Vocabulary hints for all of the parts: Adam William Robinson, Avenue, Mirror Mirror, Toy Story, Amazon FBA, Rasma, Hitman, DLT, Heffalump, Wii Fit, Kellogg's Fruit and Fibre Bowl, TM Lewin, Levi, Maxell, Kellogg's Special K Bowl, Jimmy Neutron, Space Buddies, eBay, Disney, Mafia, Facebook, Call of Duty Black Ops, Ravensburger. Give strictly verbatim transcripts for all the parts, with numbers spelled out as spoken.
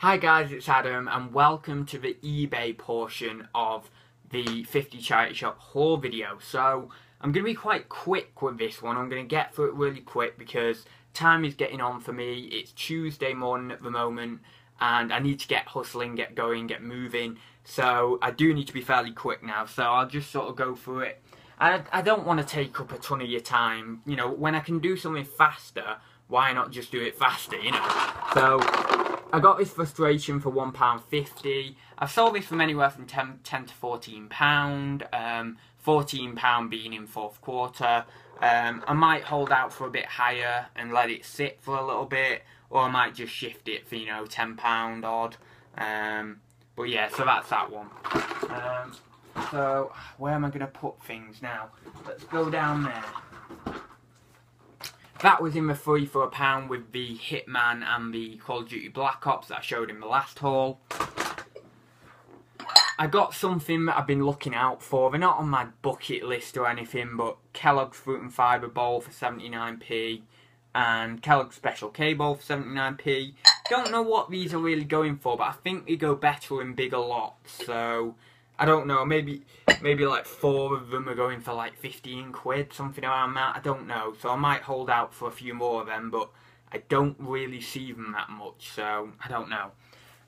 Hi guys, it's Adam and welcome to the eBay portion of the fifty Charity Shop haul video. So I'm going to be quite quick with this one. I'm going to get through it really quick because time is getting on for me. It's Tuesday morning at the moment and I need to get hustling, get going, get moving. So I do need to be fairly quick now. So I'll just sort of go through it. I, I don't want to take up a ton of your time. You know, when I can do something faster, why not just do it faster, you know? So I got this frustration for one pound fifty. I sold this from anywhere from ten to fourteen pounds, um, fourteen pounds being in fourth quarter. Um, I might hold out for a bit higher and let it sit for a little bit, or I might just shift it for, you know, ten pounds odd. Um, but yeah, so that's that one. Um, so where am I going to put things now? Let's go down there. That was in the free for a pound with the Hitman and the Call of Duty Black Ops that I showed in the last haul. I got something that I've been looking out for. They're not on my bucket list or anything, but Kellogg's Fruit and Fibre Bowl for seventy-nine p and Kellogg's Special K Bowl for seventy-nine p. Don't know what these are really going for, but I think they go better in bigger lots. So I don't know, maybe maybe like four of them are going for like fifteen quid, something around that, I don't know. So I might hold out for a few more of them, but I don't really see them that much, so I don't know.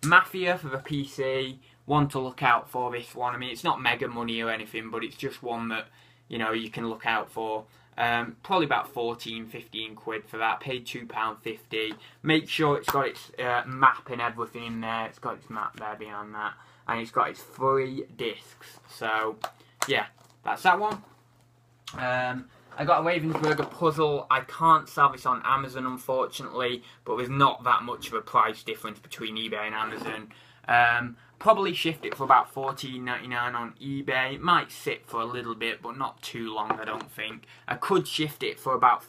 Mafia for the P C, one to look out for this one. I mean, it's not mega money or anything, but it's just one that, you know, you can look out for. Um, probably about fourteen, fifteen quid for that, paid two pounds fifty. Make sure it's got its uh, map and everything in there, it's got its map there behind that. And it's got its three discs. So, yeah, that's that one. Um, I got a Ravensburger puzzle. I can't sell this on Amazon, unfortunately. But there's not that much of a price difference between eBay and Amazon. Um, probably shift it for about fourteen ninety-nine on eBay. It might sit for a little bit, but not too long, I don't think. I could shift it for about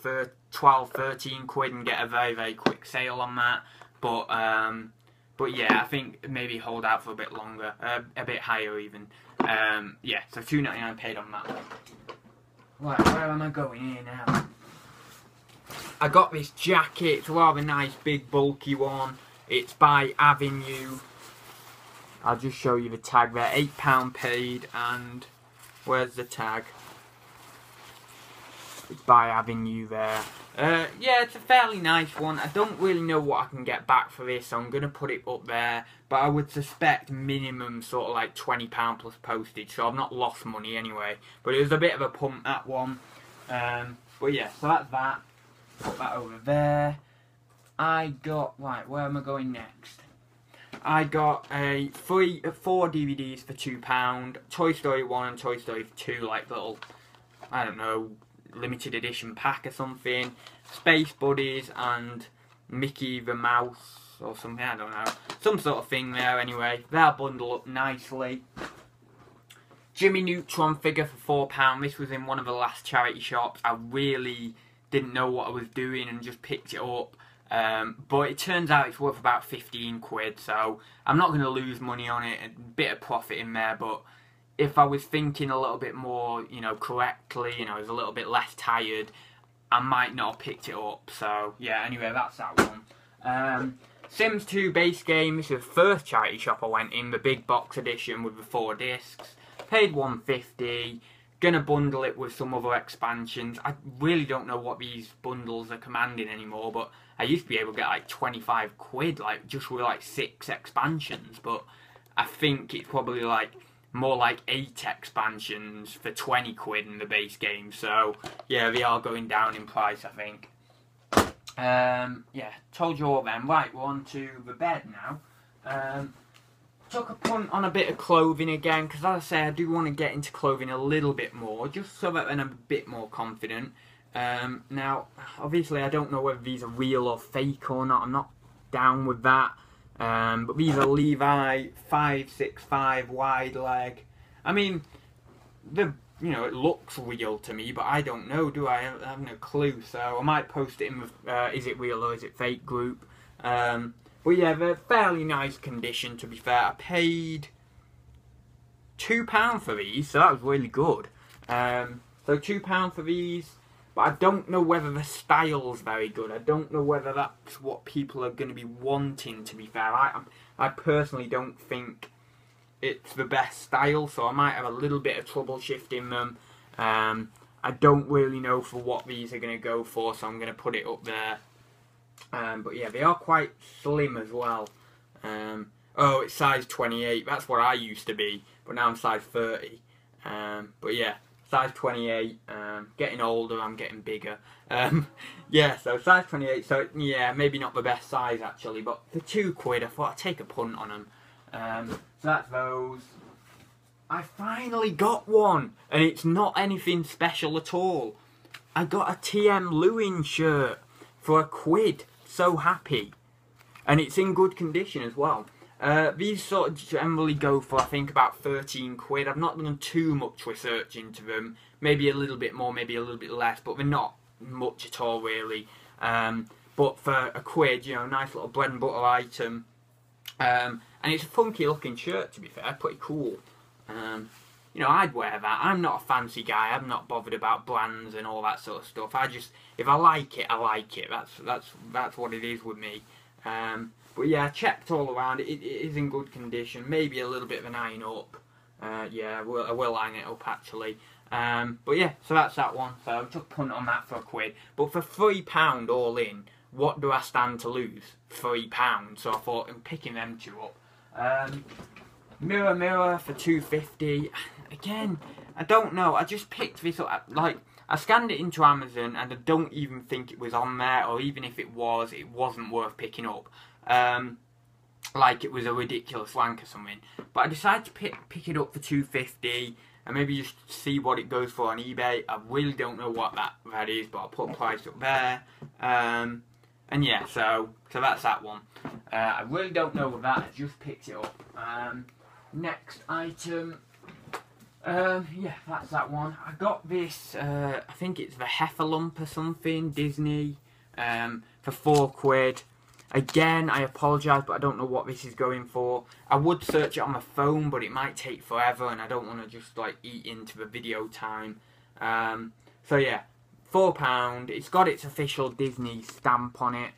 twelve, thirteen quid and get a very, very quick sale on that. But, um... But yeah, I think maybe hold out for a bit longer, uh, a bit higher even. Um, yeah, so two ninety-nine paid on that one. Right, where am I going here now? I got this jacket, it's a rather nice, big, bulky one. It's by Avenue. I'll just show you the tag there, eight pounds paid, and where's the tag? It's by Avenue there. Uh, yeah, it's a fairly nice one. I don't really know what I can get back for this, so I'm going to put it up there. But I would suspect minimum sort of like twenty pounds plus postage, so I've not lost money anyway. But it was a bit of a pump, that one. Um, but yeah, so that's that. Put that over there. I got, right, where am I going next? I got a three, four D V Ds for two pounds. Toy Story one and Toy Story two, like little, I don't know, limited edition pack or something. Space Buddies and Mickey the Mouse or something, I don't know. Some sort of thing there anyway. They'll bundle up nicely. Jimmy Neutron figure for four pounds. This was in one of the last charity shops. I really didn't know what I was doing and just picked it up. Um, but it turns out it's worth about fifteen quid, so I'm not going to lose money on it. A bit of profit in there, but if I was thinking a little bit more, you know, correctly, you know, I was a little bit less tired, I might not have picked it up. So, yeah, anyway, that's that one. Um, Sims two base game. This is the first charity shop I went in, the big box edition with the four discs. Paid one pound fifty. Gonna bundle it with some other expansions. I really don't know what these bundles are commanding anymore, but I used to be able to get, like, twenty-five quid, like, just with, like, six expansions. But I think it's probably, like, more like eight expansions for twenty quid in the base game. So, yeah, they are going down in price, I think. Um, yeah, told you all then. Right, we're on to the bed now. Um, took a punt on a bit of clothing again, because as I say, I do want to get into clothing a little bit more, just so that then I'm a bit more confident. Um, now, obviously, I don't know whether these are real or fake or not. I'm not down with that. Um, but these are Levi five six five wide leg. I mean, the you know, it looks real to me, but I don't know, do I? I have no clue. So I might post it in the uh, is it real or is it fake group. Um, but yeah, they're fairly nice condition, to be fair. I paid two pounds for these, so that was really good. Um, so two pounds for these. But I don't know whether the style's very good. I don't know whether that's what people are going to be wanting, to be fair. I, I personally don't think it's the best style, so I might have a little bit of trouble shifting them. Um, I don't really know for what these are going to go for, so I'm going to put it up there. Um, but yeah, they are quite slim as well. Um, oh, it's size twenty-eight. That's what I used to be, but now I'm size thirty. Um, but yeah. Size twenty-eight, um, getting older, I'm getting bigger. Um, yeah, so size twenty-eight, so yeah, maybe not the best size actually, but for two quid, I thought I'd take a punt on them. Um, so that's those. I finally got one, and it's not anything special at all. I got a T M Lewin shirt for a quid, so happy. And it's in good condition as well. Uh, these sort of generally go for, I think, about thirteen quid. I've not done too much research into them. Maybe a little bit more, maybe a little bit less, but they're not much at all, really. Um, but for a quid, you know, nice little bread and butter item. Um, and it's a funky looking shirt, to be fair, pretty cool. Um, you know, I'd wear that. I'm not a fancy guy. I'm not bothered about brands and all that sort of stuff. I just, if I like it, I like it. That's, that's, that's what it is with me. Um... But yeah, I checked all around, it, it is in good condition, maybe a little bit of an iron up. Uh, yeah, I will, I will iron it up actually. Um, but yeah, so that's that one, so I took a punt on that for a quid. But for three pounds all in, what do I stand to lose? three pounds, so I thought I'm picking them two up. Um, Mirror Mirror for two pounds fifty. Again, I don't know, I just picked this up, like, I scanned it into Amazon and I don't even think it was on there, or even if it was, it wasn't worth picking up. Um, like it was a ridiculous rank or something, but I decided to pick, pick it up for two pounds fifty and maybe just see what it goes for on eBay. I really don't know what that, that is, but I'll put a price up there. Um, and yeah, so so that's that one. Uh, I really don't know what that, I just picked it up. Um, next item, um, yeah, that's that one. I got this, uh, I think it's the Heffalump or something, Disney, um, for four quid. Again, I apologise, but I don't know what this is going for. I would search it on my phone, but it might take forever, and I don't want to just, like, eat into the video time. Um, so, yeah, four pounds. It's got its official Disney stamp on it.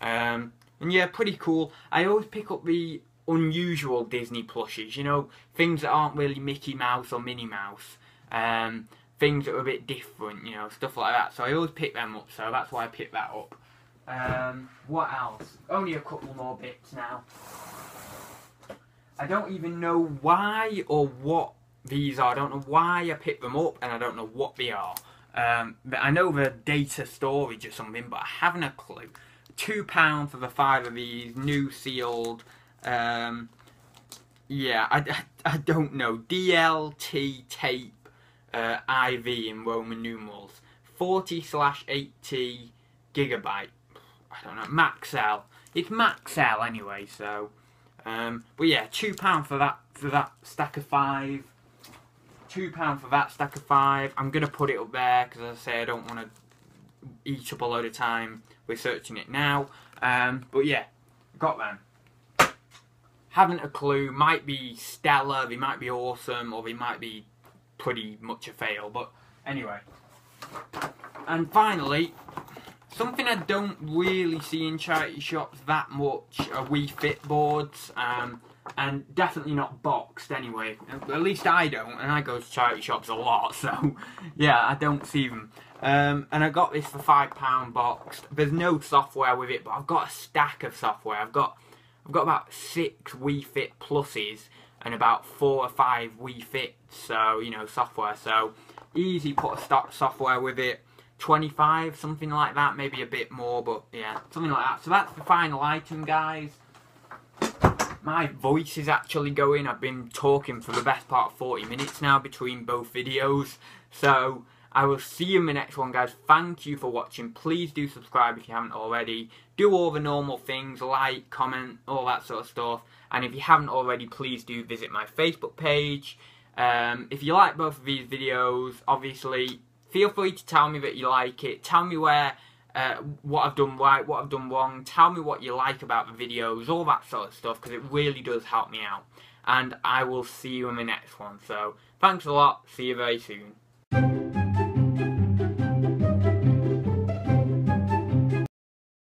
Um, and, yeah, pretty cool. I always pick up the unusual Disney plushies, you know, things that aren't really Mickey Mouse or Minnie Mouse. Um, things that are a bit different, you know, stuff like that. So I always pick them up, so that's why I picked that up. Um, what else? Only a couple more bits now. I don't even know why or what these are. I don't know why I picked them up and I don't know what they are. Um, but I know they're data storage or something, but I haven't a clue. two pounds for the five of these, new sealed. Um, yeah, I, I don't know. D L T tape uh, four in Roman numerals. forty slash eighty gigabyte. I don't know, Maxell. It's Maxell anyway, so um but yeah, two pound for that for that stack of five. Two pound for that stack of five. I'm gonna put it up there because, as I say, I don't want to eat up a load of time researching it now. Um but yeah, got them. Haven't a clue, might be stellar, they might be awesome, or they might be pretty much a fail, but anyway. And finally, something I don't really see in charity shops that much are Wii Fit boards, um, and definitely not boxed anyway. At least I don't, and I go to charity shops a lot, so yeah, I don't see them. Um, and I got this for five pounds boxed. There's no software with it, but I've got a stack of software. I've got I've got about six Wii Fit Pluses and about four or five Wii Fits, so you know, software. So easy, put a stock software with it. twenty-five, something like that, maybe a bit more, but yeah, something like that. So that's the final item, guys. My voice is actually going. I've been talking for the best part of forty minutes now between both videos. So I will see you in the next one, guys. Thank you for watching. Please do subscribe if you haven't already. Do all the normal things, like, comment, all that sort of stuff. And if you haven't already, please do visit my Facebook page. Um, if you like both of these videos, obviously, feel free to tell me that you like it. Tell me where, uh, what I've done right, what I've done wrong. Tell me what you like about the videos, all that sort of stuff, because it really does help me out. And I will see you in the next one. So, thanks a lot. See you very soon.